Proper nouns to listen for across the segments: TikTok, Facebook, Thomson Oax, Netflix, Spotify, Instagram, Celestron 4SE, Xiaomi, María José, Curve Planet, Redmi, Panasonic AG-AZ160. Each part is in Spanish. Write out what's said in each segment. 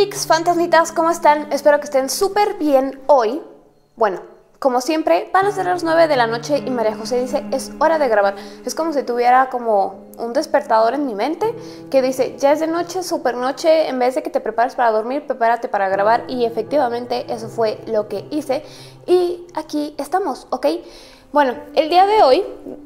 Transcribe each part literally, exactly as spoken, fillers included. freaks, fantasmitas, ¿cómo están? Espero que estén súper bien hoy. Bueno, como siempre, van a ser las nueve de la noche y María José dice, es hora de grabar. Es como si tuviera como un despertador en mi mente que dice, ya es de noche, súper noche, en vez de que te prepares para dormir, prepárate para grabar. Y efectivamente eso fue lo que hice y aquí estamos, ¿ok? Bueno, el día de hoy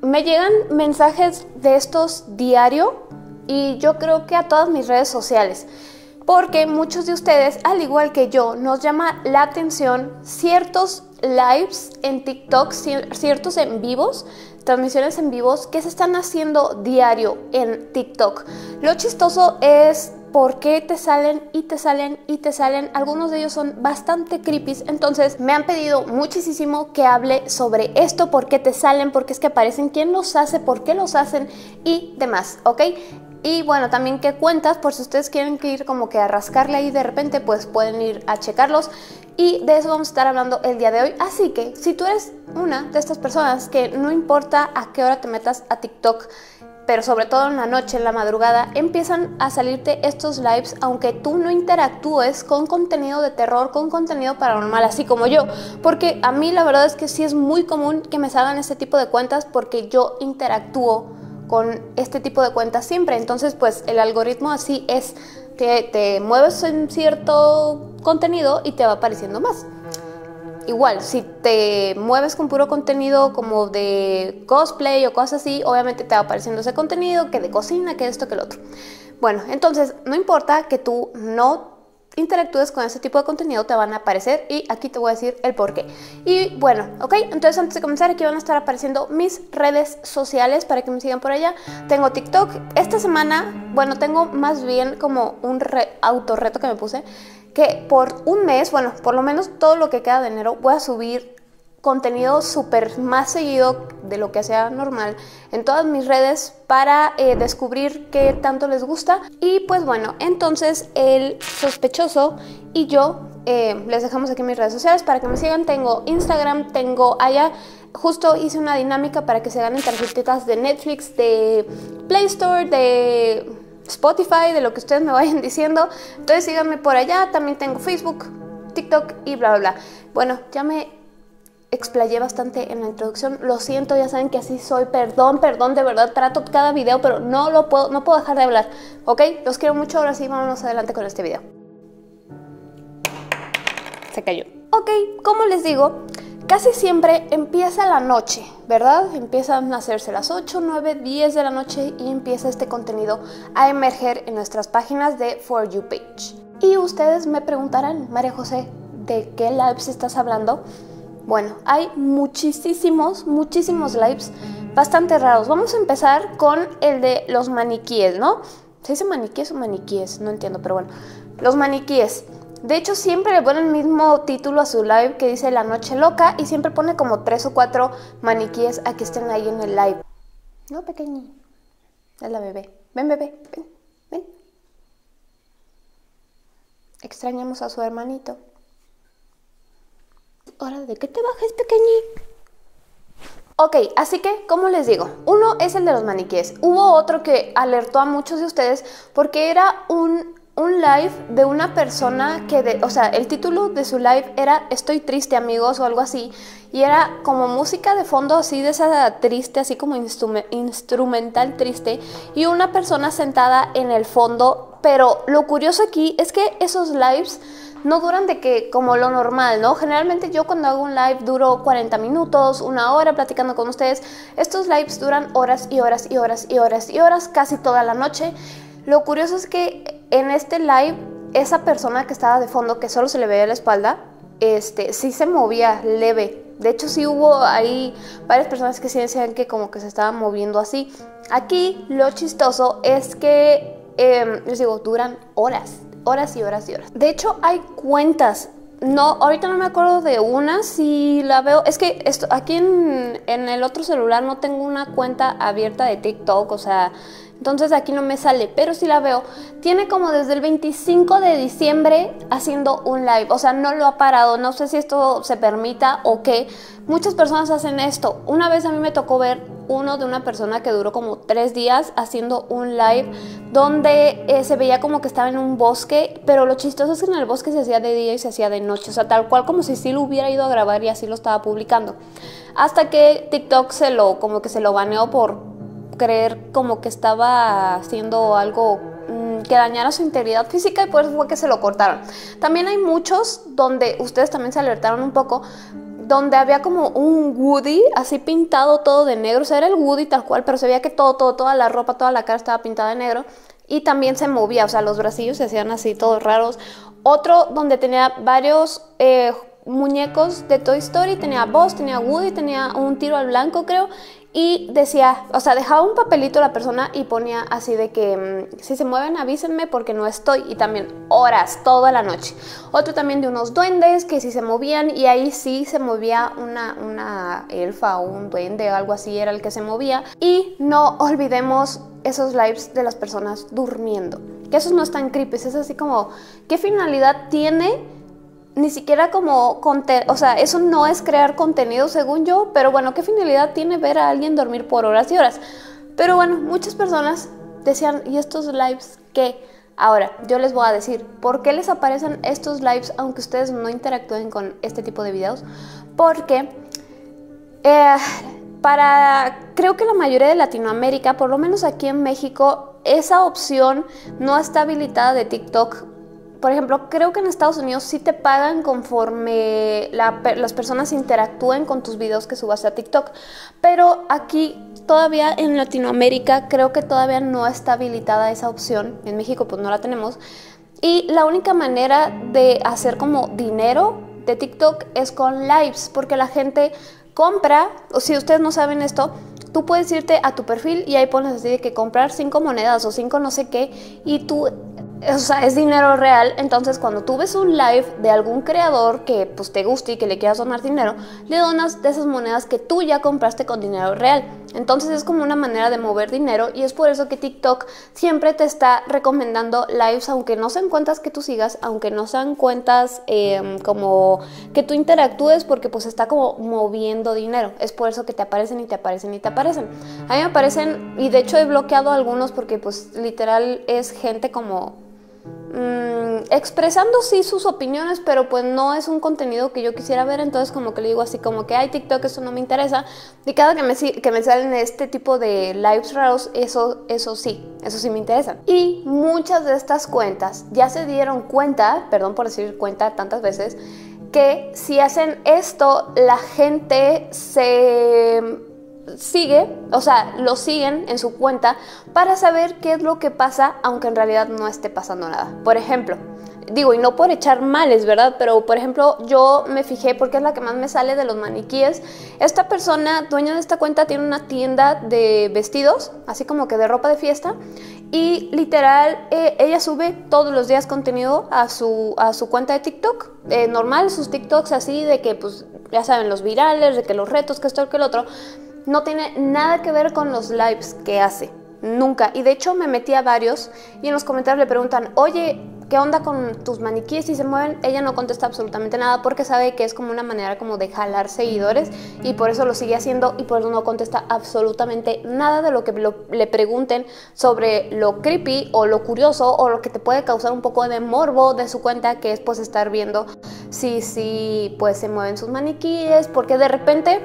me llegan mensajes de estos diario y yo creo que a todas mis redes sociales, porque muchos de ustedes, al igual que yo, nos llama la atención ciertos lives en TikTok, ciertos en vivos, transmisiones en vivos que se están haciendo diario en TikTok. Lo chistoso es por qué te salen y te salen y te salen. Algunos de ellos son bastante creepy, entonces me han pedido muchísimo que hable sobre esto, por qué te salen, por qué es que aparecen, quién los hace, por qué los hacen y demás, ¿ok? Y bueno, también qué cuentas, por si ustedes quieren ir como que a rascarle ahí de repente, pues pueden ir a checarlos. Y de eso vamos a estar hablando el día de hoy. Así que si tú eres una de estas personas que no importa a qué hora te metas a TikTok, pero sobre todo en la noche, en la madrugada, empiezan a salirte estos lives, aunque tú no interactúes con contenido de terror, con contenido paranormal, así como yo. Porque a mí la verdad es que sí es muy común que me salgan este tipo de cuentas porque yo interactúo con este tipo de cuentas siempre. Entonces pues el algoritmo así es, te, te mueves en cierto contenido y te va apareciendo más. Igual si te mueves con puro contenido como de cosplay o cosas así, obviamente te va apareciendo ese contenido, que de cocina, que esto, que el otro. Bueno, entonces no importa que tú no interactúes con este tipo de contenido, te van a aparecer y aquí te voy a decir el por qué. Y bueno, ok, entonces antes de comenzar, aquí van a estar apareciendo mis redes sociales para que me sigan por allá. Tengo TikTok, esta semana, bueno, tengo más bien como un autorreto que me puse, que por un mes, bueno, por lo menos todo lo que queda de enero, voy a subir contenido súper más seguido de lo que sea normal en todas mis redes para eh, descubrir qué tanto les gusta. Y pues bueno, entonces el sospechoso y yo eh, les dejamos aquí mis redes sociales para que me sigan. Tengo Instagram, tengo allá, justo hice una dinámica para que se ganen tarjetitas de Netflix, de Play Store, de Spotify, de lo que ustedes me vayan diciendo. Entonces síganme por allá. También tengo Facebook, TikTok y bla bla bla. Bueno, ya me explayé bastante en la introducción, lo siento, ya saben que así soy, perdón, perdón, de verdad trato cada video, pero no lo puedo, no puedo dejar de hablar, ¿ok? Los quiero mucho, ahora sí, vámonos adelante con este video. Se cayó. Ok, como les digo, casi siempre empieza la noche, ¿verdad? Empiezan a hacerse las ocho, nueve, diez de la noche y empieza este contenido a emerger en nuestras páginas de For You Page. Y ustedes me preguntarán, María José, ¿de qué lives estás hablando? Bueno, hay muchísimos, muchísimos lives bastante raros. Vamos a empezar con el de los maniquíes, ¿no? ¿Se dice maniquíes o maniquíes? No entiendo, pero bueno. Los maniquíes. De hecho, siempre le ponen el mismo título a su live que dice La Noche Loca y siempre pone como tres o cuatro maniquíes a que estén ahí en el live. No, pequeño. Es la bebé. Ven, bebé. Ven, ven. Extrañamos a su hermanito. Hora de que te bajes, pequeñí. Ok, así que, como les digo, uno es el de los maniquíes. Hubo otro que alertó a muchos de ustedes porque era un, un live de una persona que, de, o sea, el título de su live era Estoy triste, amigos, o algo así. Y era como música de fondo así de esa triste, así como instrume, instrumental triste. Y una persona sentada en el fondo. Pero lo curioso aquí es que esos lives no duran de que como lo normal, ¿no? Generalmente yo cuando hago un live duro cuarenta minutos, una hora platicando con ustedes. Estos lives duran horas y horas y horas y horas y horas, casi toda la noche. Lo curioso es que en este live, esa persona que estaba de fondo, que solo se le veía la espalda, este, sí se movía leve. De hecho, sí hubo ahí varias personas que sí decían que como que se estaban moviendo así. Aquí lo chistoso es que, eh, les digo, duran horas. Horas y horas y horas. De hecho, hay cuentas. No, ahorita no me acuerdo de una. Si la veo, es que esto, aquí en, en el otro celular no tengo una cuenta abierta de TikTok. O sea, entonces aquí no me sale, pero sí la veo. Tiene como desde el veinticinco de diciembre haciendo un live, o sea, no lo ha parado, no sé si esto se permita o qué. Muchas personas hacen esto. Una vez a mí me tocó ver uno de una persona que duró como tres días haciendo un live donde eh, se veía como que estaba en un bosque, pero lo chistoso es que en el bosque se hacía de día y se hacía de noche, o sea, tal cual como si sí lo hubiera ido a grabar y así lo estaba publicando, hasta que TikTok se lo, como que se lo baneó por creer como que estaba haciendo algo que dañara su integridad física, y por eso fue que se lo cortaron. También hay muchos donde ustedes también se alertaron un poco, donde había como un Woody así pintado todo de negro, o sea, era el Woody tal cual, pero se veía que todo, todo, toda la ropa, toda la cara estaba pintada de negro, y también se movía, o sea, los bracillos se hacían así todos raros. Otro donde tenía varios eh, muñecos de Toy Story, tenía Buzz, tenía Woody, tenía un tiro al blanco creo, y decía, o sea, dejaba un papelito la persona y ponía así de que si se mueven avísenme porque no estoy, y también horas, toda la noche. Otro también de unos duendes que si se movían, y ahí sí se movía una, una elfa o un duende o algo así era el que se movía. Y no olvidemos esos lives de las personas durmiendo, que esos no están creepy, es así como, ¿qué finalidad tiene? Ni siquiera como, o sea, eso no es crear contenido según yo, pero bueno, ¿qué finalidad tiene ver a alguien dormir por horas y horas? Pero bueno, muchas personas decían, ¿y estos lives qué? Ahora, yo les voy a decir, ¿por qué les aparecen estos lives aunque ustedes no interactúen con este tipo de videos? Porque eh, para, creo que la mayoría de Latinoamérica, por lo menos aquí en México, esa opción no está habilitada de TikTok. Por ejemplo, creo que en Estados Unidos sí te pagan conforme la, las personas interactúen con tus videos que subas a TikTok. Pero aquí todavía en Latinoamérica creo que todavía no está habilitada esa opción. En México pues no la tenemos. Y la única manera de hacer como dinero de TikTok es con lives. Porque la gente compra, o si ustedes no saben esto, tú puedes irte a tu perfil y ahí pones así de que comprar cinco monedas o cinco no sé qué. Y tú... o sea, es dinero real. Entonces cuando tú ves un live de algún creador que pues te guste y que le quieras donar dinero, le donas de esas monedas que tú ya compraste con dinero real. Entonces es como una manera de mover dinero, y es por eso que TikTok siempre te está recomendando lives, aunque no sean cuentas que tú sigas, aunque no sean cuentas eh, como que tú interactúes, porque pues está como moviendo dinero. Es por eso que te aparecen y te aparecen y te aparecen. A mí me aparecen, y de hecho he bloqueado algunos porque pues literal es gente como... Mm, expresando sí sus opiniones, pero pues no es un contenido que yo quisiera ver. Entonces como que le digo así como que ay, TikTok, eso no me interesa. Y cada que me, que me salen este tipo de lives raros, eso, eso sí, eso sí me interesa. Y muchas de estas cuentas ya se dieron cuenta, perdón por decir cuenta tantas veces, que si hacen esto la gente se... sigue, o sea, lo siguen en su cuenta para saber qué es lo que pasa, aunque en realidad no esté pasando nada. Por ejemplo, digo, y no por echar males, ¿verdad? Pero por ejemplo, yo me fijé porque es la que más me sale de los maniquíes. Esta persona, dueña de esta cuenta, tiene una tienda de vestidos, así como que de ropa de fiesta, y literal, eh, ella sube todos los días contenido a su, a su cuenta de TikTok, eh, normal, sus TikToks así de que, pues, ya saben, los virales, de que los retos, que esto, que el otro. No tiene nada que ver con los lives que hace, nunca. Y de hecho me metí a varios y en los comentarios le preguntan, oye, ¿qué onda con tus maniquíes si se mueven? Ella no contesta absolutamente nada porque sabe que es como una manera como de jalar seguidores, y por eso lo sigue haciendo, y por eso no contesta absolutamente nada de lo que lo, le pregunten sobre lo creepy o lo curioso o lo que te puede causar un poco de morbo de su cuenta, que es pues estar viendo si, si pues se mueven sus maniquíes, porque de repente...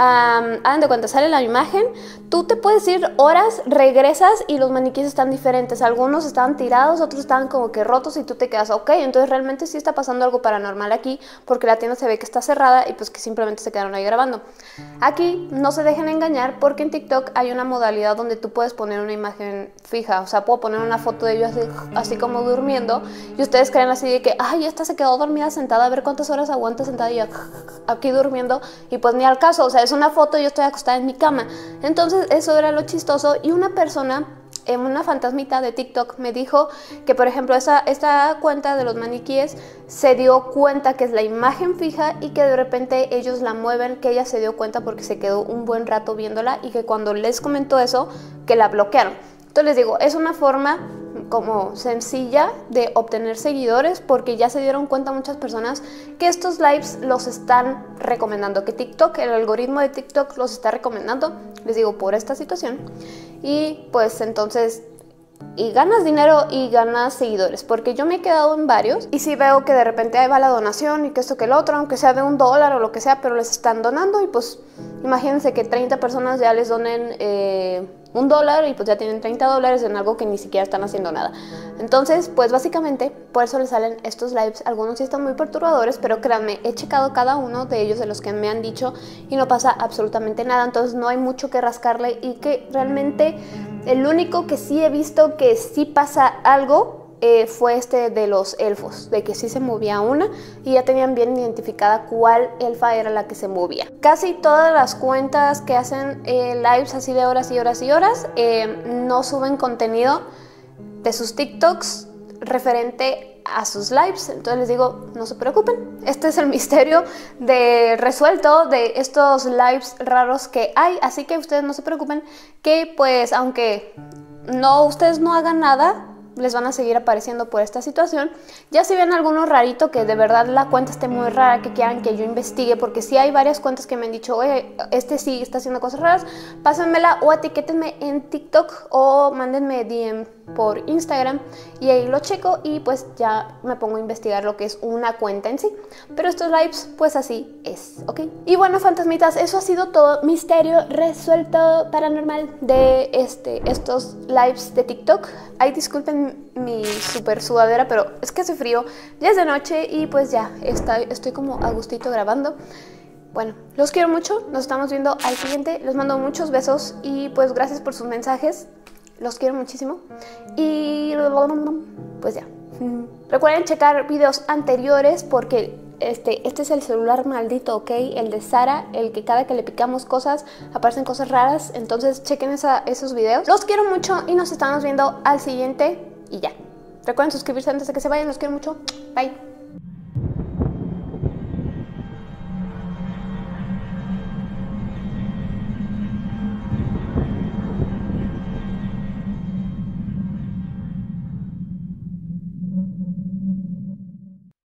Um, hagan de cuenta, sale la imagen, tú te puedes ir horas, regresas y los maniquíes están diferentes, algunos estaban tirados, otros estaban como que rotos, y tú te quedas, ok, entonces realmente sí está pasando algo paranormal aquí, porque la tienda se ve que está cerrada y pues que simplemente se quedaron ahí grabando. Aquí no se dejen engañar, porque en TikTok hay una modalidad donde tú puedes poner una imagen fija, o sea, puedo poner una foto de ellos así, así como durmiendo, y ustedes creen así de que, ay, esta se quedó dormida sentada, a ver cuántas horas aguanta sentada y aquí durmiendo, y pues ni al caso, o sea, es una foto, yo estoy acostada en mi cama. Entonces eso era lo chistoso, y una persona, una fantasmita de TikTok, me dijo que por ejemplo esa, esta cuenta de los maniquíes se dio cuenta que es la imagen fija y que de repente ellos la mueven, que ella se dio cuenta porque se quedó un buen rato viéndola, y que cuando les comentó eso, que la bloquearon. Entonces les digo, es una forma como sencilla de obtener seguidores porque ya se dieron cuenta muchas personas que estos lives los están recomendando, que TikTok, el algoritmo de TikTok los está recomendando, les digo, por esta situación. Y pues entonces, y ganas dinero y ganas seguidores, porque yo me he quedado en varios y sí veo que de repente ahí va la donación y que esto que el otro, aunque sea de un dólar o lo que sea, pero les están donando y pues imagínense que treinta personas ya les donen eh, un dólar y pues ya tienen treinta dólares en algo que ni siquiera están haciendo nada. Entonces pues básicamente por eso les salen estos lives. Algunos sí están muy perturbadores, pero créanme, he checado cada uno de ellos de los que me han dicho y no pasa absolutamente nada. Entonces no hay mucho que rascarle, y que realmente el único que sí he visto que sí pasa algo eh, fue este de los elfos, de que sí se movía una y ya tenían bien identificada cuál elfa era la que se movía. Casi todas las cuentas que hacen eh, lives así de horas y horas y horas eh, no suben contenido de sus TikToks referente a a sus lives. Entonces les digo, no se preocupen, este es el misterio de resuelto de estos lives raros que hay, así que ustedes no se preocupen, que pues aunque no ustedes no hagan nada, les van a seguir apareciendo por esta situación. Ya si ven alguno rarito, que de verdad la cuenta esté muy rara, que quieran que yo investigue, porque si sí hay varias cuentas que me han dicho, oye, este sí está haciendo cosas raras, pásenmela o etiquétenme en TikTok o mándenme D M por Instagram y ahí lo checo y pues ya me pongo a investigar lo que es una cuenta en sí. Pero estos lives, pues así es, ¿ok? Y bueno, fantasmitas, eso ha sido todo. Misterio resuelto paranormal de este, estos lives de TikTok. Ay, disculpen mi super sudadera, pero es que hace frío, ya es de noche y pues ya está, estoy como a gustito grabando. Bueno, los quiero mucho, nos estamos viendo al siguiente, les mando muchos besos y pues gracias por sus mensajes, los quiero muchísimo. Y pues ya, recuerden checar videos anteriores porque este, este es el celular maldito, ¿ok? El de Sara, el que cada que le picamos cosas aparecen cosas raras. Entonces chequen esa, esos videos, los quiero mucho y nos estamos viendo al siguiente. Y ya, recuerden suscribirse antes de que se vayan, los quiero mucho, bye.